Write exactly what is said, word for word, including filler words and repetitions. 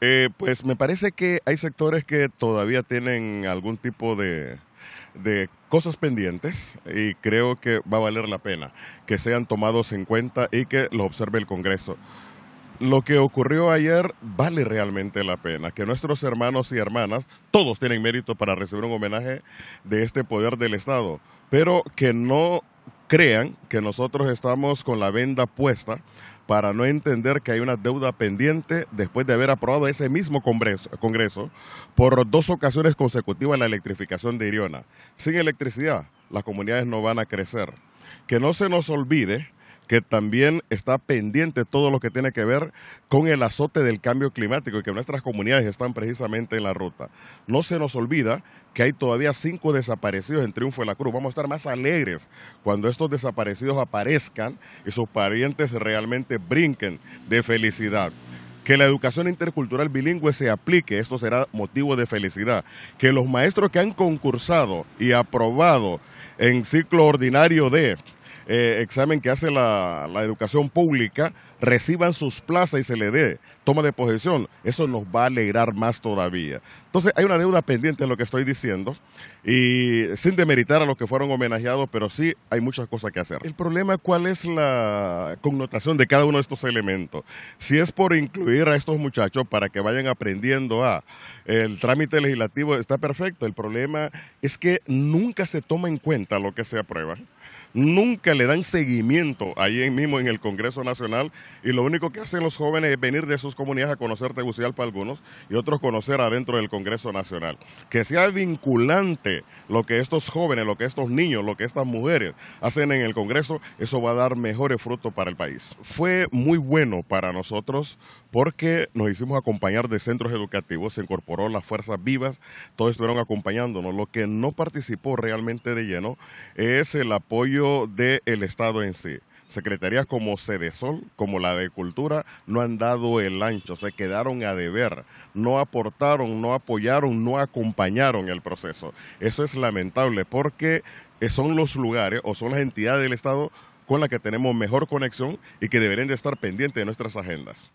Eh, pues me parece que hay sectores que todavía tienen algún tipo de, de cosas pendientes y creo que va a valer la pena que sean tomados en cuenta y que lo observe el Congreso. Lo que ocurrió ayer vale realmente la pena, que nuestros hermanos y hermanas, todos tienen mérito para recibir un homenaje de este poder del Estado, pero que no crean que nosotros estamos con la venda puesta para no entender que hay una deuda pendiente después de haber aprobado ese mismo congreso, congreso por dos ocasiones consecutivas la electrificación de Iriona. Sin electricidad, las comunidades no van a crecer. Que no se nos olvide que también está pendiente todo lo que tiene que ver con el azote del cambio climático y que nuestras comunidades están precisamente en la ruta. No se nos olvida que hay todavía cinco desaparecidos en Triunfo de la Cruz. Vamos a estar más alegres cuando estos desaparecidos aparezcan y sus parientes realmente brinquen de felicidad. Que la educación intercultural bilingüe se aplique, esto será motivo de felicidad. Que los maestros que han concursado y aprobado en ciclo ordinario de Eh, examen que hace la, la educación pública, reciban sus plazas y se le dé toma de posesión, eso nos va a alegrar más todavía. Entonces hay una deuda pendiente en lo que estoy diciendo y sin demeritar a los que fueron homenajeados, pero sí hay muchas cosas que hacer. El problema, ¿cuál es la connotación de cada uno de estos elementos? Si es por incluir a estos muchachos para que vayan aprendiendo a el trámite legislativo, está perfecto. El problema es que nunca se toma en cuenta lo que se aprueba. Nunca le dan seguimiento ahí mismo en el Congreso Nacional y lo único que hacen los jóvenes es venir de sus comunidades a conocer Tegucigalpa algunos y otros conocer adentro del Congreso Nacional. Que sea vinculante lo que estos jóvenes, lo que estos niños, lo que estas mujeres hacen en el Congreso, eso va a dar mejores frutos para el país. Fue muy bueno para nosotros porque nos hicimos acompañar de centros educativos, se incorporó las fuerzas vivas, todos estuvieron acompañándonos. Lo que no participó realmente de lleno es el apoyo del Estado en sí. Secretarías como Sedesol, como la de Cultura, no han dado el ancho, se quedaron a deber, no aportaron, no apoyaron, no acompañaron el proceso. Eso es lamentable porque son los lugares o son las entidades del Estado con las que tenemos mejor conexión y que deberían de estar pendientes de nuestras agendas.